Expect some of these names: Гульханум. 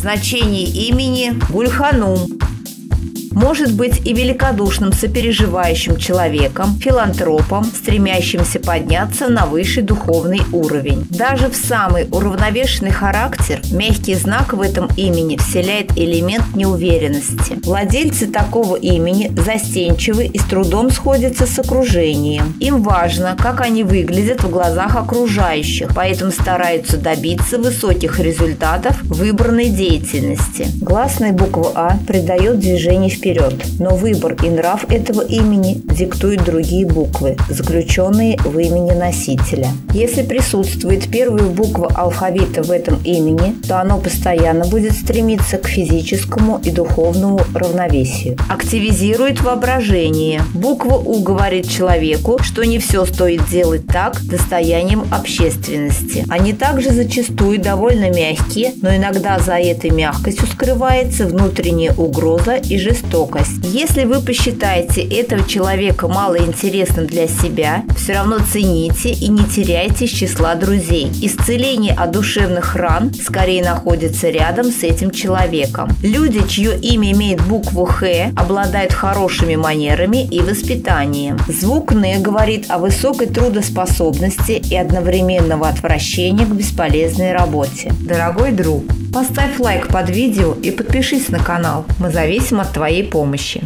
значении имени Гульханум. Может быть и великодушным, сопереживающим человеком, филантропом, стремящимся подняться на высший духовный уровень. Даже в самый уравновешенный характер мягкий знак в этом имени вселяет элемент неуверенности. Владельцы такого имени застенчивы и с трудом сходятся с окружением. Им важно, как они выглядят в глазах окружающих, поэтому стараются добиться высоких результатов выбранной деятельности. Гласная буква «А» придает движение вперед, но выбор и нрав этого имени диктуют другие буквы, заключенные в имени носителя. Если присутствует первая буква алфавита в этом имени, то оно постоянно будет стремиться к физическому и духовному равновесию. Активизирует воображение. Буква «У» говорит человеку, что не все стоит делать так, достоянием общественности. Они также зачастую довольно мягкие, но иногда за этой мягкостью скрывается внутренняя угроза и жестокость. Если вы посчитаете этого человека малоинтересным для себя, все равно цените и не теряйте из числа друзей. Исцеление от душевных ран скорее находится рядом с этим человеком. Люди, чье имя имеет букву «Х», обладают хорошими манерами и воспитанием. Звук «Н» говорит о высокой трудоспособности и одновременного отвращения к бесполезной работе. Дорогой друг, поставь лайк под видео и подпишись на канал. Мы зависим от твоей помощи.